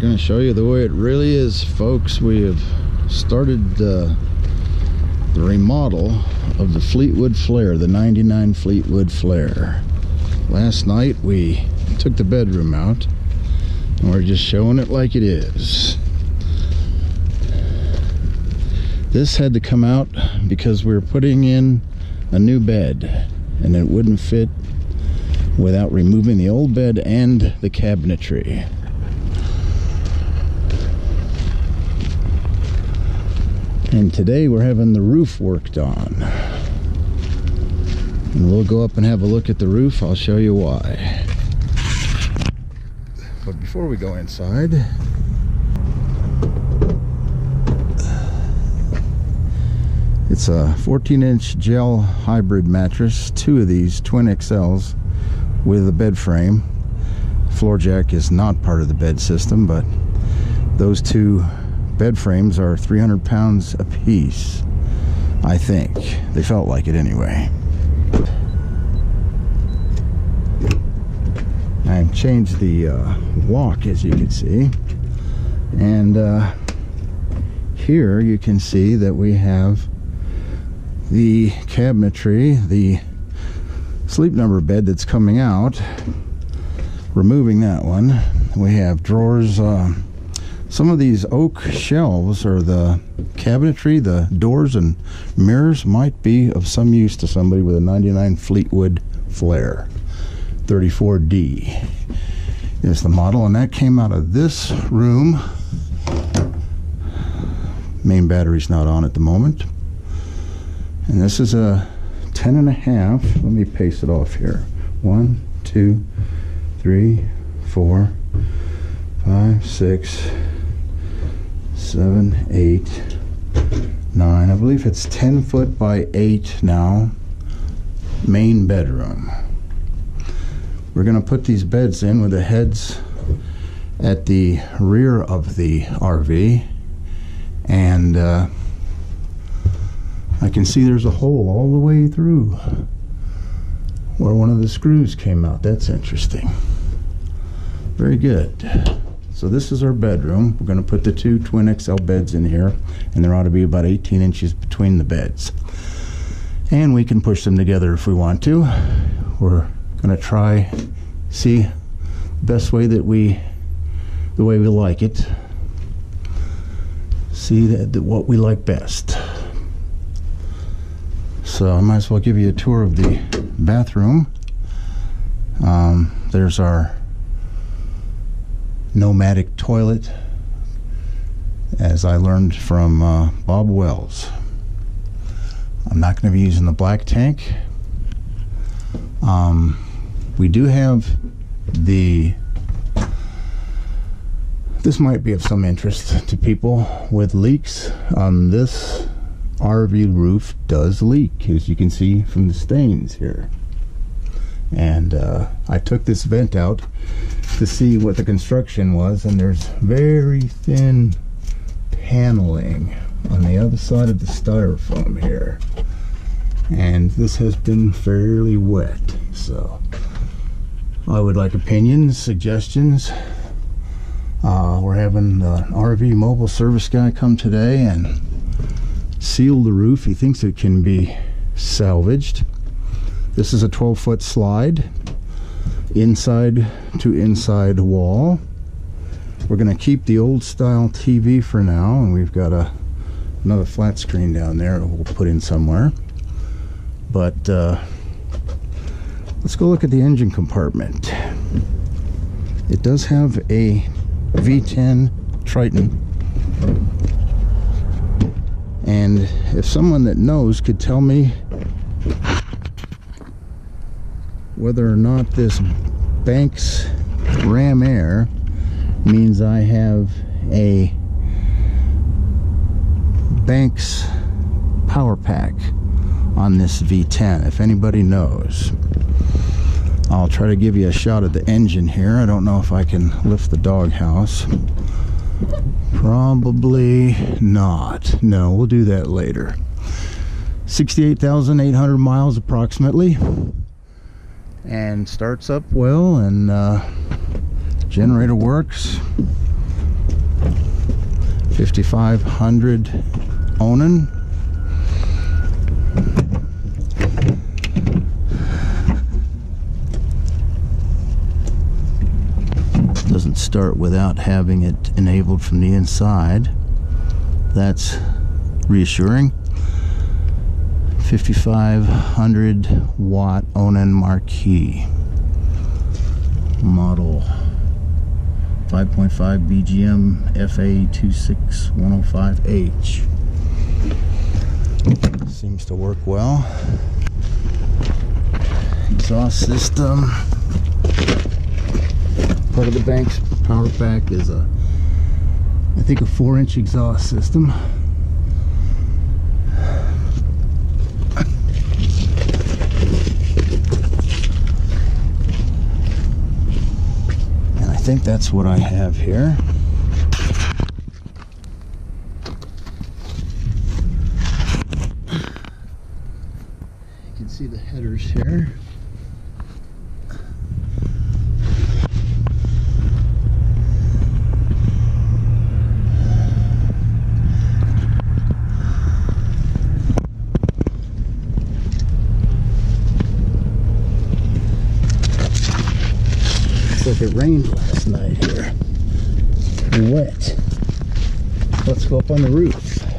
going to show you the way it really is, folks. We have started the remodel of the Fleetwood Flair, the 99 Fleetwood Flair. Last night we took the bedroom out and we're just showing it like it is. This had to come out because we were putting in a new bed and it wouldn't fit without removing the old bed and the cabinetry. And today we're having the roof worked on. And we'll go up and have a look at the roof. I'll show you why. But before we go inside, it's a 14-inch gel hybrid mattress, two of these twin XLs with a bed frame. Floor jack is not part of the bed system, but those two bed frames are 300 pounds a piece, I think. They felt like it anyway. I've changed the lock, as you can see, and here you can see that we have the cabinetry, the Sleep Number bed that's coming out, removing that one. We have drawers. Some of these oak shelves or the cabinetry, the doors and mirrors might be of some use to somebody with a 99 Fleetwood Flair 34D is the model, and that came out of this room. Main battery's not on at the moment. And this is a 10.5. Let me pace it off here. 1, 2, 3, 4, 5, 6, 7, 8, 9. I believe it's 10 foot by 8 now. Main bedroom. We're going to put these beds in with the heads at the rear of the RV, and I can see there's a hole all the way through where one of the screws came out. That's interesting. Very good. So this is our bedroom. We're going to put the two twin XL beds in here, and there ought to be about 18 inches between the beds, and we can push them together if we want to. We're going to try, see best way that the way we like it, see that what we like best. So I might as well give you a tour of the bathroom. There's our Nomadic toilet, as I learned from Bob Wells. I'm not going to be using the black tank. We do have this might be of some interest to people with leaks. This RV roof does leak, as you can see from the stains here. And I took this vent out to see what the construction was, and there's very thin paneling on the other side of the styrofoam here, and this has been fairly wet. So I would like opinions, suggestions. We're having an RV mobile service guy come today and seal the roof. He thinks it can be salvaged. This is a 12-foot slide, inside to inside wall. We're going to keep the old-style TV for now, and we've got another flat screen down there we'll put in somewhere. But let's go look at the engine compartment. It does have a V10 Triton. And if someone that knows could tell me whether or not this Banks Ram Air means I have a Banks Power Pack on this V10. If anybody knows, I'll try to give you a shot of the engine here. I don't know if I can lift the doghouse. Probably not. No, we'll do that later. 68,800 miles approximately. And starts up well, and generator works. 5,500 Onan. Doesn't start without having it enabled from the inside. That's reassuring. 5,500 watt Onan Marquee. Model 5.5 BGM FA26105H. Seems to work well. Exhaust system. Part of the Banks Power Pack is a, I think, a 4-inch exhaust system. I think that's what I have here. You can see the headers here. Looks like it rained last night here. Wet. Let's go up on the roof.